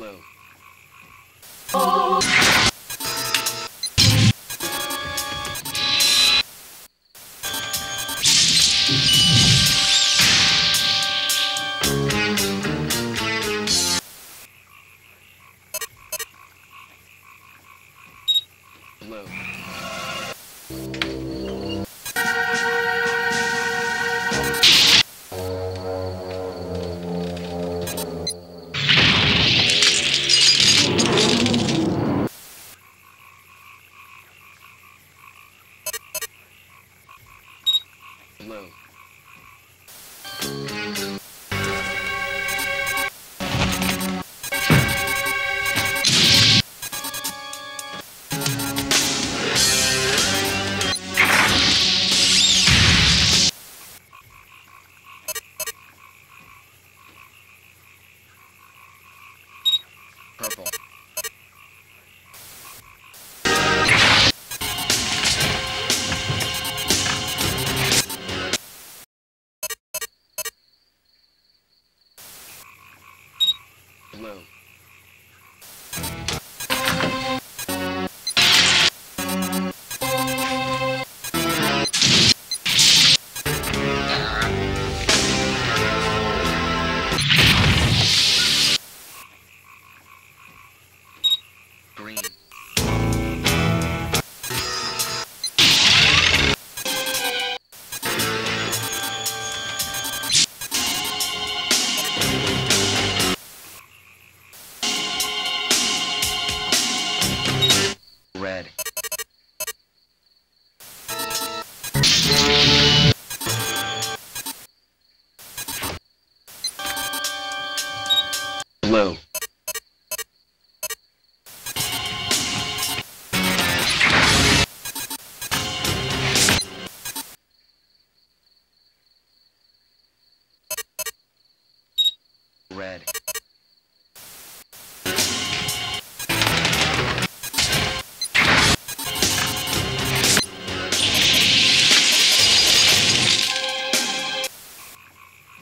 blue. Oh. Blue. Red. Red. Blue.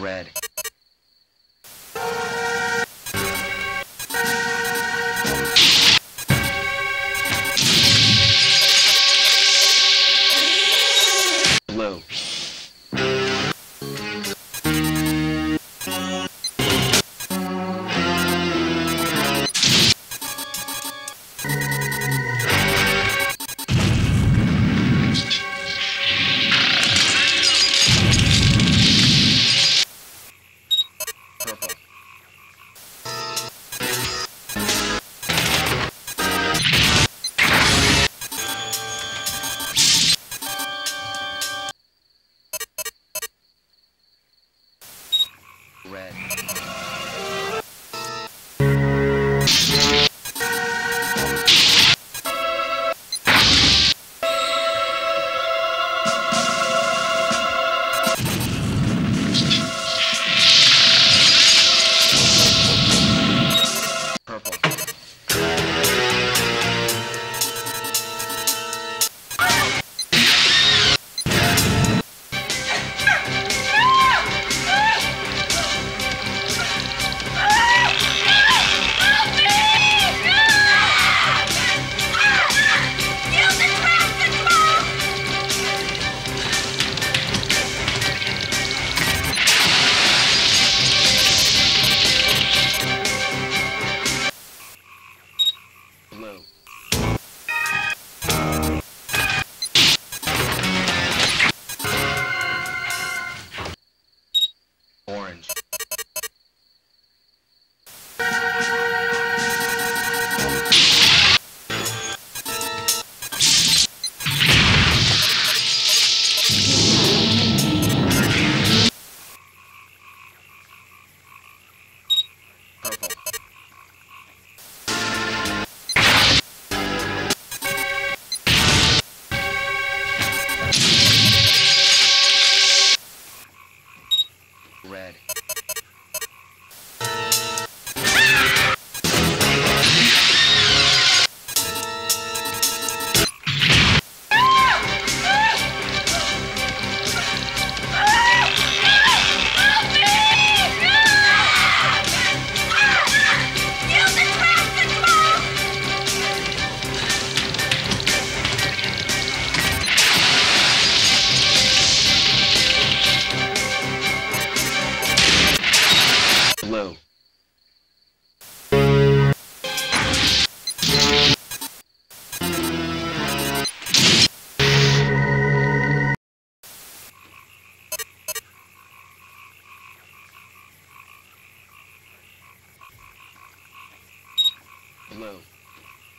Red. blue. Orange. Red. Blue. Blue. Red.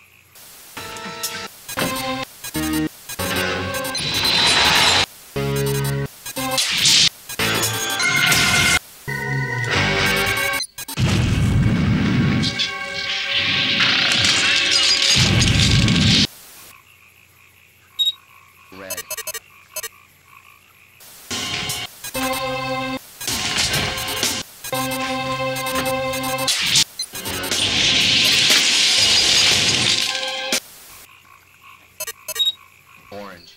Orange.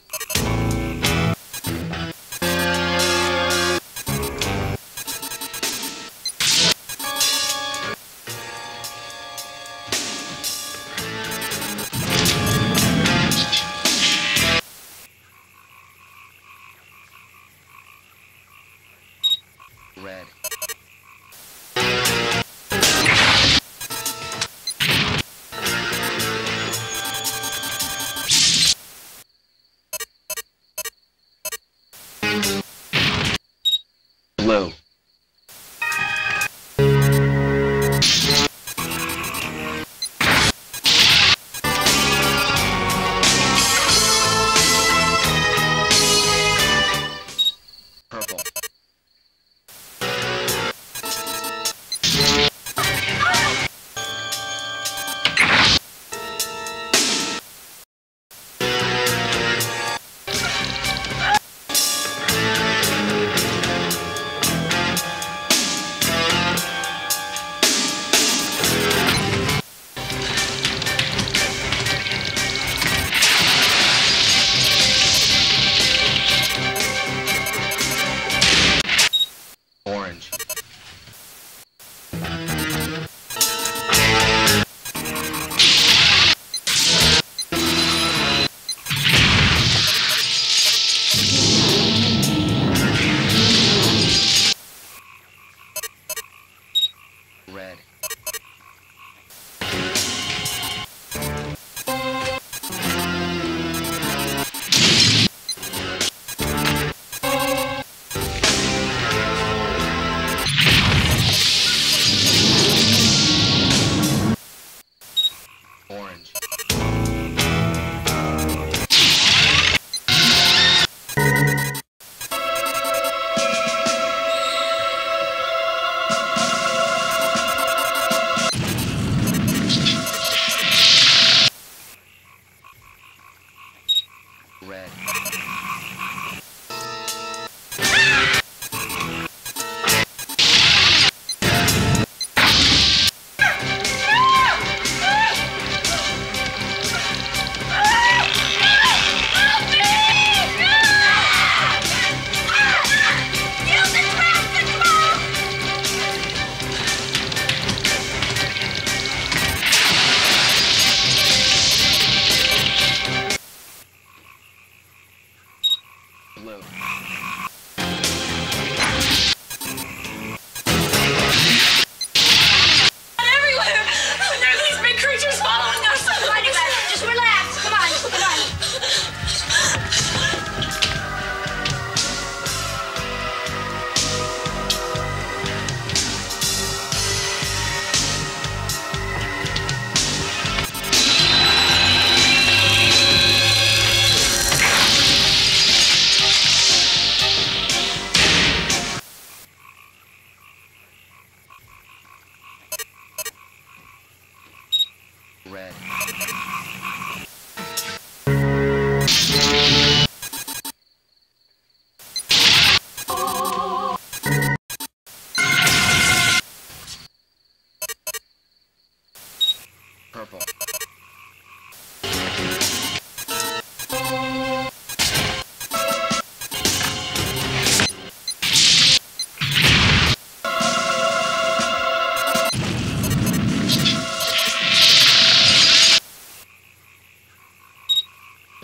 Red. Blue. Purple. Red. Orange. Red.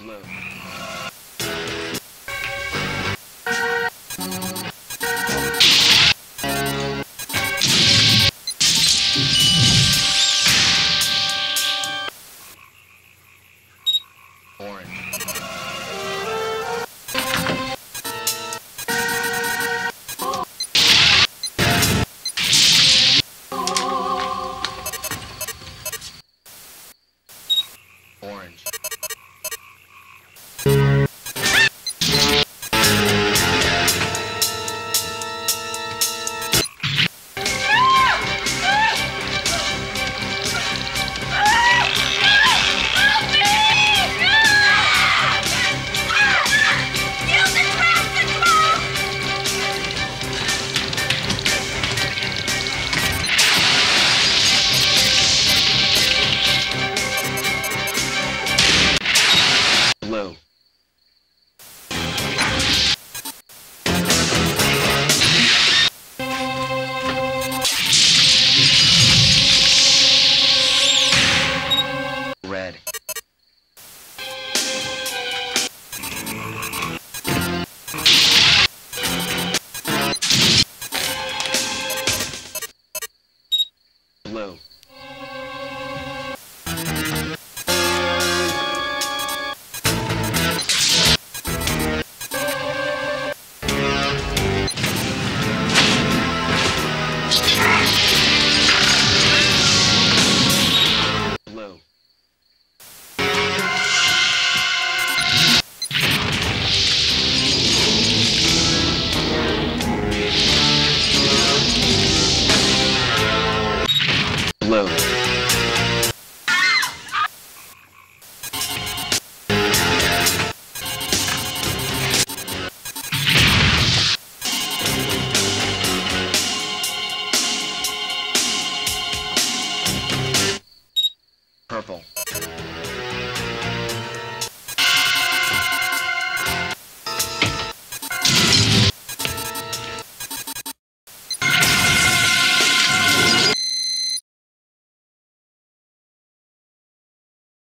blue. Orange. Blue. Red.